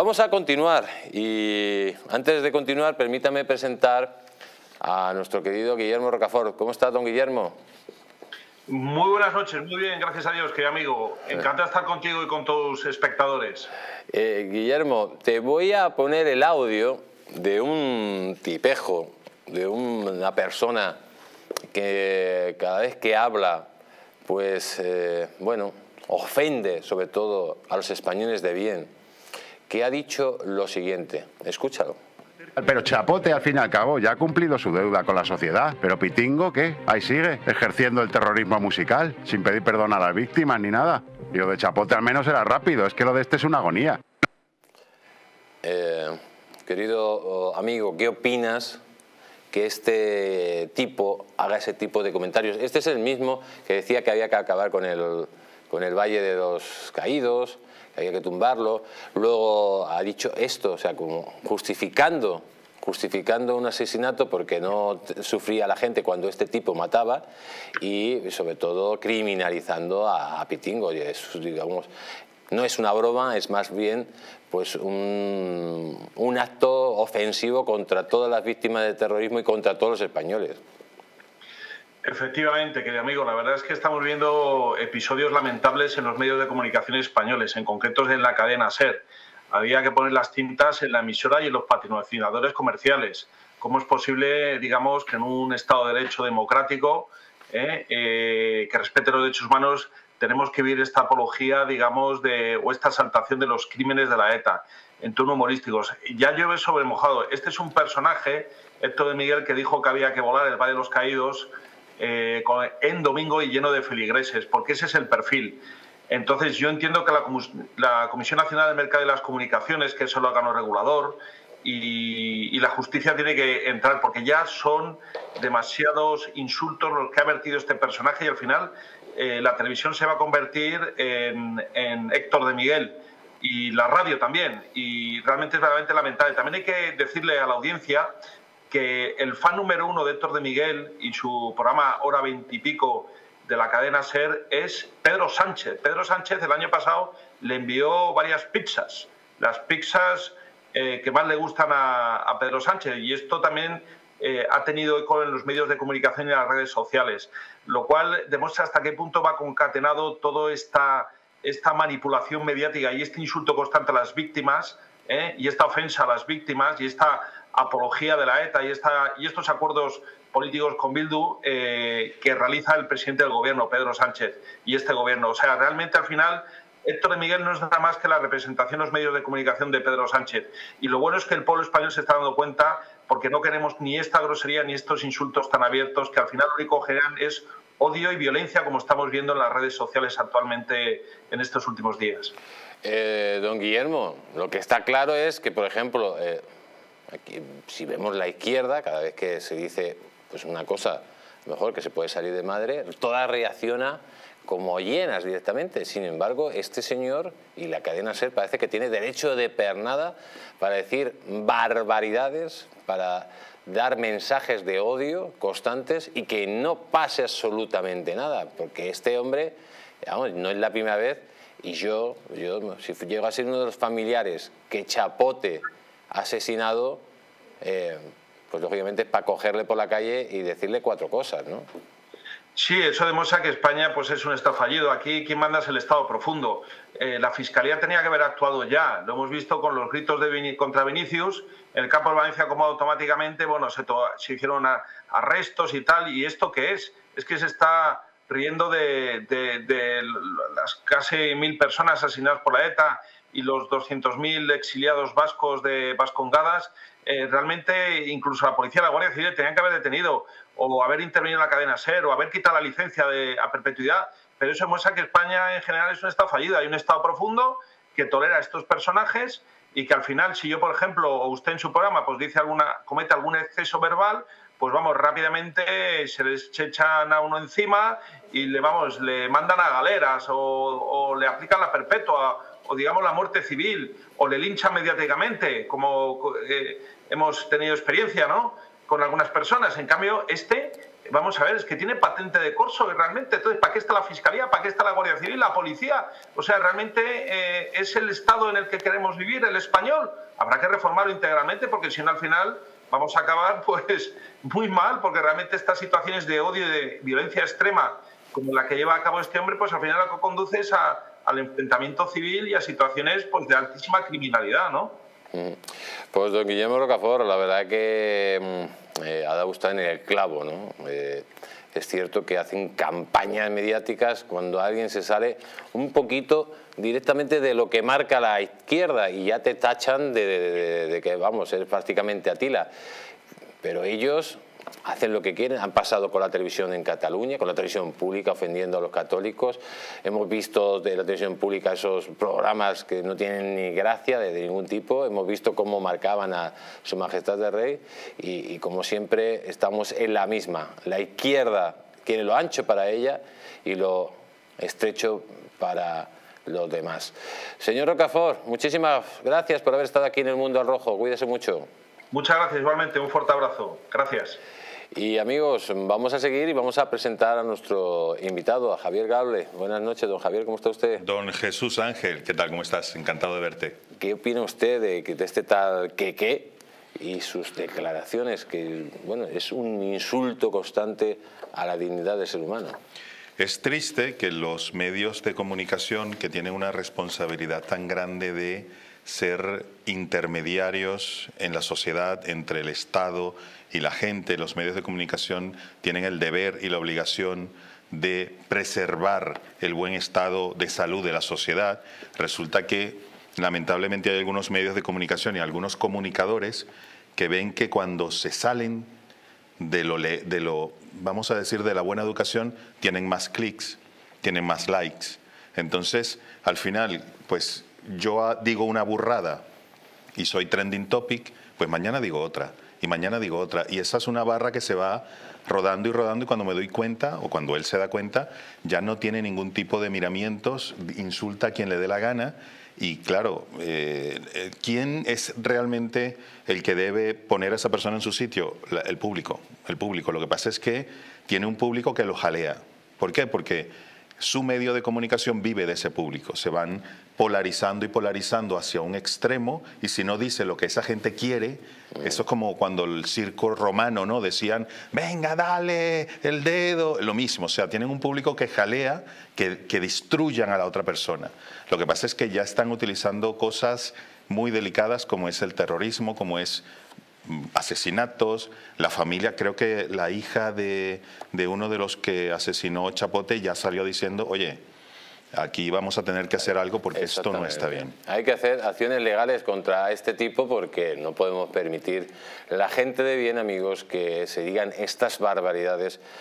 Vamos a continuar y antes de continuar permítame presentar a nuestro querido Guillermo Rocafort. ¿Cómo está, don Guillermo? Muy buenas noches, muy bien, gracias a Dios, querido amigo. Encantado de estar contigo y con tus espectadores. Guillermo, te voy a poner el audio de un tipejo, de una persona que cada vez que habla, pues, bueno, ofende sobre todo a los españoles de bien, que ha dicho lo siguiente. Escúchalo. Pero Txapote, al fin y al cabo, ya ha cumplido su deuda con la sociedad. Pero Pitingo, ¿qué? Ahí sigue, ejerciendo el terrorismo musical, sin pedir perdón a las víctimas ni nada. Y lo de Txapote al menos era rápido, es que lo de este es una agonía. Querido amigo, ¿qué opinas que este tipo haga ese tipo de comentarios? Este es el mismo que decía que había que acabar con el Valle de los Caídos, había que tumbarlo, luego ha dicho esto, o sea, como justificando un asesinato porque no sufría la gente cuando este tipo mataba, y sobre todo criminalizando a Pitingo. Y eso, digamos, no es una broma, es más bien pues un acto ofensivo contra todas las víctimas del terrorismo y contra todos los españoles. Efectivamente, querido amigo, la verdad es que estamos viendo episodios lamentables en los medios de comunicación españoles, en concreto en la cadena SER. Había que poner las tintas en la emisora y en los patrocinadores comerciales. ¿Cómo es posible, digamos, que en un Estado de Derecho democrático que respete los derechos humanos tenemos que vivir esta apología, digamos, o esta exaltación de los crímenes de la ETA en tono humorístico? Ya llueve sobre mojado. Este es un personaje, Héctor de Miguel, que dijo que había que volar el Valle de los Caídos en domingo y lleno de feligreses, porque ese es el perfil. Entonces yo entiendo que la Comisión Nacional del Mercado y las Comunicaciones, que es el órgano regulador, y la justicia tiene que entrar, porque ya son demasiados insultos los que ha vertido este personaje, y al final la televisión se va a convertir en Héctor de Miguel, y la radio también, y realmente es verdaderamente lamentable. También hay que decirle a la audiencia que el fan número uno de Héctor de Miguel y su programa Hora Veintipico de la cadena SER es Pedro Sánchez. Pedro Sánchez el año pasado le envió varias pizzas, las pizzas que más le gustan a Pedro Sánchez, y esto también ha tenido eco en los medios de comunicación y en las redes sociales, lo cual demuestra hasta qué punto va concatenado toda esta manipulación mediática y este insulto constante a las víctimas, y esta ofensa a las víctimas y esta apología de la ETA y estos acuerdos políticos con Bildu que realiza el presidente del gobierno, Pedro Sánchez, y este gobierno. O sea, realmente al final Héctor de Miguel no es nada más que la representación en los medios de comunicación de Pedro Sánchez. Y lo bueno es que el pueblo español se está dando cuenta, porque no queremos ni esta grosería ni estos insultos tan abiertos que al final lo único que generan es odio y violencia, como estamos viendo en las redes sociales actualmente en estos últimos días. Don Guillermo, lo que está claro es que, por ejemplo, aquí, si vemos la izquierda, cada vez que se dice pues una cosa, mejor que se puede salir de madre, toda reacciona como llenas directamente. Sin embargo, este señor y la cadena SER parece que tiene derecho de pernada para decir barbaridades, para dar mensajes de odio constantes y que no pase absolutamente nada, porque este hombre, digamos, no es la primera vez, y yo si llego a ser uno de los familiares que Txapote asesinado, pues lógicamente es para cogerle por la calle y decirle cuatro cosas, ¿no? Sí, eso demuestra que España pues es un Estado fallido. Aquí quien manda es el Estado profundo. La Fiscalía tenía que haber actuado ya. Lo hemos visto con los gritos contra Vinicius. El campo de Valencia, como automáticamente, bueno, se hicieron arrestos y tal. ¿Y esto qué es? Es que se está riendo de las casi 1.000 personas asesinadas por la ETA y los 200.000 exiliados vascos de Vascongadas. Realmente incluso la policía, la Guardia Civil tenían que haber detenido o haber intervenido en la cadena SER o haber quitado la licencia a perpetuidad, pero eso demuestra que España en general es un Estado fallido. Hay un Estado profundo que tolera a estos personajes y que al final, si yo, por ejemplo, o usted en su programa pues comete algún exceso verbal, pues vamos, rápidamente se les echan a uno encima y le mandan a galeras o le aplican la perpetua, o digamos la muerte civil, o le lincha mediáticamente, como hemos tenido experiencia, ¿no?, con algunas personas. En cambio, este Vamos a ver, es que tiene patente de corso realmente. Entonces, ¿para qué está la Fiscalía? ¿Para qué está la Guardia Civil? ¿La Policía? O sea, realmente es el Estado en el que queremos vivir, el español. Habrá que reformarlo íntegramente porque si no, al final vamos a acabar pues muy mal, porque realmente estas situaciones de odio y de violencia extrema como la que lleva a cabo este hombre, pues al final lo que conduce es al enfrentamiento civil y a situaciones pues de altísima criminalidad, ¿no? Pues don Guillermo Rocafort, la verdad que ha dado usted en el clavo, ¿no? Es cierto que hacen campañas mediáticas cuando alguien se sale un poquito directamente de lo que marca la izquierda y ya te tachan de que, vamos, eres prácticamente Atila. Pero ellos hacen lo que quieren, han pasado con la televisión en Cataluña, con la televisión pública ofendiendo a los católicos, hemos visto de la televisión pública esos programas que no tienen ni gracia de ningún tipo, hemos visto cómo marcaban a su majestad de rey y como siempre estamos en la misma, la izquierda quiere lo ancho para ella y lo estrecho para los demás. Señor Rocafort, muchísimas gracias por haber estado aquí en El Mundo al Rojo, cuídese mucho. Muchas gracias, igualmente, un fuerte abrazo. Gracias. Y amigos, vamos a seguir y vamos a presentar a nuestro invitado, a Javier Gable. Buenas noches, don Javier, ¿cómo está usted? Don Jesús Ángel, ¿qué tal? ¿Cómo estás? Encantado de verte. ¿Qué opina usted de este tal Quequé y sus declaraciones? Que, bueno, es un insulto constante a la dignidad del ser humano. Es triste que los medios de comunicación, que tienen una responsabilidad tan grande de ser intermediarios en la sociedad, entre el Estado y la gente, los medios de comunicación tienen el deber y la obligación de preservar el buen estado de salud de la sociedad. Resulta que lamentablemente hay algunos medios de comunicación y algunos comunicadores que ven que cuando se salen vamos a decir, de la buena educación, tienen más clics, tienen más likes. Entonces, al final, pues yo digo una burrada y soy trending topic, pues mañana digo otra y mañana digo otra. Y esa es una barra que se va rodando y rodando y cuando me doy cuenta o cuando él se da cuenta ya no tiene ningún tipo de miramientos, insulta a quien le dé la gana y claro, ¿quién es realmente el que debe poner a esa persona en su sitio? El público, el público. Lo que pasa es que tiene un público que lo jalea. ¿Por qué? Porque su medio de comunicación vive de ese público, se van polarizando y polarizando hacia un extremo y si no dice lo que esa gente quiere, eso es como cuando el circo romano, ¿no? Decían, venga, dale el dedo, lo mismo, o sea, tienen un público que jalea, que destruyan a la otra persona. Lo que pasa es que ya están utilizando cosas muy delicadas como es el terrorismo, como es asesinatos, la familia, creo que la hija de uno de los que asesinó Txapote ya salió diciendo, oye, aquí vamos a tener que hacer algo porque esto no está bien. Hay que hacer acciones legales contra este tipo porque no podemos permitir la gente de bien, amigos, que se digan estas barbaridades